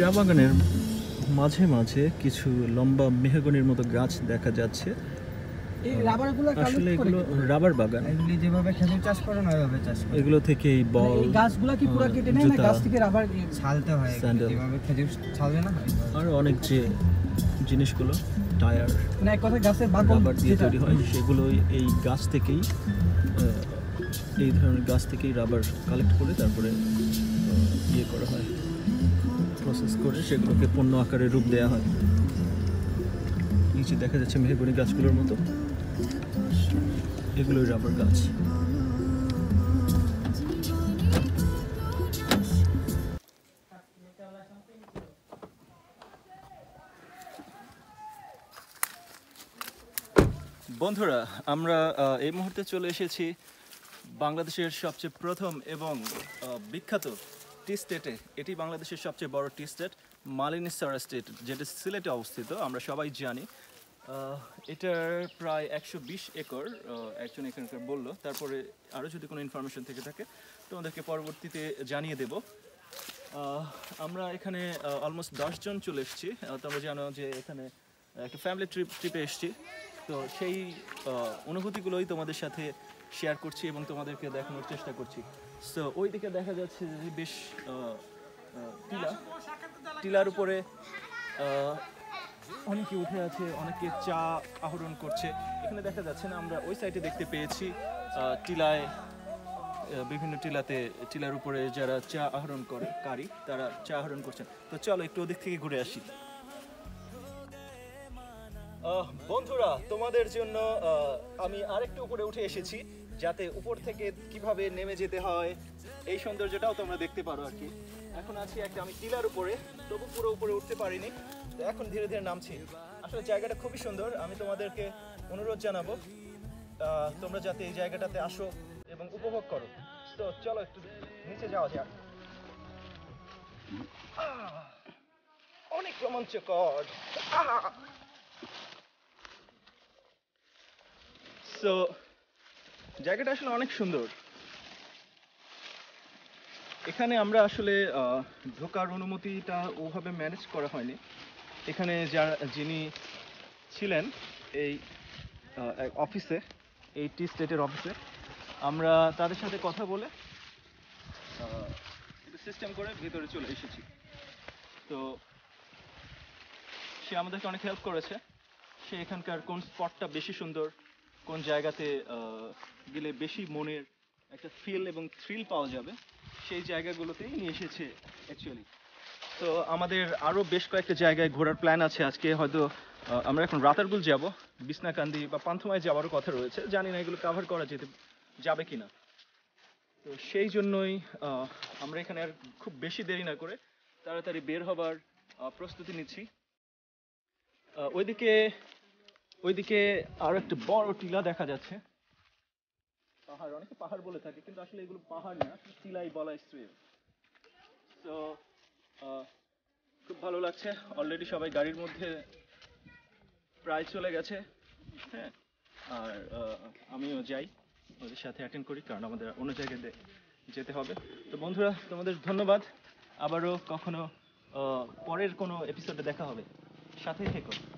চা বাগানের মাঝে মাঝে কিছু লম্বা মেহগনির মতো গাছ দেখা যাচ্ছে। এই রাবারগুলো আসলে এগুলো রাবার বাগান, এগুলি যেভাবে খেজুর চাষ করেন ওইভাবে চাষ করেন। এগুলো থেকে এই বল গাছগুলো কি পুরো কেটে নেয় না গাছ থেকে রাবার ছালতে হয়, যেভাবে খেজুর ছালে না আর অনেক যে জিনিসগুলো টায়ার মানে এক কথা গাছের বাকল দিয়ে তৈরি হয় সেগুলো এই গাছ থেকেই, এই ধরনের গাছ থেকেই রাবার কালেক্ট করে তারপরে ইয়ে করা হয়, প্রসেস করে সেগুলোকে পণ্য আকারে রূপ দেওয়া হয়। নিচে দেখা যাচ্ছে মেহগনি গাছগুলোর মতো, এগুলোই রাবার গাছ। বন্ধুরা, আমরা এই মুহূর্তে চলে এসেছি বাংলাদেশের সবচেয়ে প্রথম এবং বিখ্যাত টি স্টেটে। এটি বাংলাদেশের সবচেয়ে বড় টি স্টেট মালিনীছড়া স্টেট, যেটা সিলেটে অবস্থিত, আমরা সবাই জানি। এটার প্রায় 120 একর একজন এখানকার বললো, তারপরে আরও যদি কোনো ইনফরমেশন থেকে থাকে তোমাদেরকে পরবর্তীতে জানিয়ে দেব। আমরা এখানে অলমোস্ট 10 জন চলে এসেছি। তোমরা জানো যে এখানে একটা ফ্যামিলি ট্রিপে এসেছি, তো সেই অনুভূতিগুলোই তোমাদের সাথে শেয়ার করছি এবং তোমাদেরকে দেখানোর চেষ্টা করছি। সো ওই দিকে দেখা যাচ্ছে যে বেশ টিলার উপরে অনেকে উঠে আছে, অনেকে চা আহরণ করছে। এখানে দেখা যাচ্ছে না, আমরা ওই সাইডে দেখতে পেয়েছি টিলায়, বিভিন্ন টিলার উপরে যারা চা আহরণ করে কারি তারা চা আহরণ করছেন। তো চলো একটু ওদিক থেকে ঘুরে আসি। বন্ধুরা, তোমাদের জন্য আমি আরেকটু উপরে উঠে এসেছি যাতে উপর থেকে কিভাবে নেমে যেতে হয় এই সৌন্দর্যটাও তোমরা দেখতে পারো আর কি। এখন আছি একটা আমি টিলার উপরে, তবু পুরো উপরে উঠতে পারিনি, তো এখন ধীরে ধীরে নামছি। আসলে জায়গাটা খুবই সুন্দর, আমি তোমাদেরকে অনুরোধ জানাবো তোমরা যাতে এই জায়গাটাতে আসো এবং উপভোগ করো। তো চলো একটু নিচে যাওয়া যাক। অনেক রোমাঞ্চকর। তো জায়গাটা আসলে অনেক সুন্দর। এখানে আমরা আসলে ঢোকার অনুমতিটা ওভাবে ম্যানেজ করা হয়নি। এখানে যিনি ছিলেন এই অফিসে, এই টি স্টেটের অফিসে, আমরা তাদের সাথে কথা বলে সিস্টেম করে ভিতরে চলে এসেছি। তো সে আমাদেরকে অনেক হেল্প করেছে। সে এখানকার কোন স্পটটা বেশি সুন্দর, কোন জায়গাতে গেলে বেশি মনের একটা ফিল এবং থ্রিল পাওয়া যাবে, সেই জায়গাগুলোতেই নিয়ে এসেছে অ্যাকচুয়ালি। তো আমাদের আরও বেশ কয়েকটা জায়গায় ঘোরার প্ল্যান আছে। আজকে হয়তো আমরা এখন রাতারগুল যাব, বিছনাকান্দি বা পান্থমায় যাওয়ারও কথা রয়েছে, জানি না এগুলো কাভার করা যাবে কি না। তো সেই জন্যই আমরা এখানে আর খুব বেশি দেরি না করে তাড়াতাড়ি বের হবার প্রস্তুতি নিচ্ছি। ওইদিকে আরো একটা বড় টিলা দেখা যাচ্ছে। পাহাড়, অনেকে পাহাড় বলে থাকে কিন্তু আসলে এগুলো পাহাড় না, টিলাই বলা স্ট্রিপ। তো খুব ভালো লাগছে। অলরেডি সবাই গাড়ির মধ্যে প্রায় চলে গেছে। হ্যাঁ, আর আমিও যাই ওদের সাথে অ্যাটেন্ড করি, কারণ আমাদের অন্য জায়গায় যেতে হবে। তো বন্ধুরা, তোমাদের ধন্যবাদ। আবারও কখনো পরের কোনো এপিসোডে দেখা হবে, সাথেই থেকো।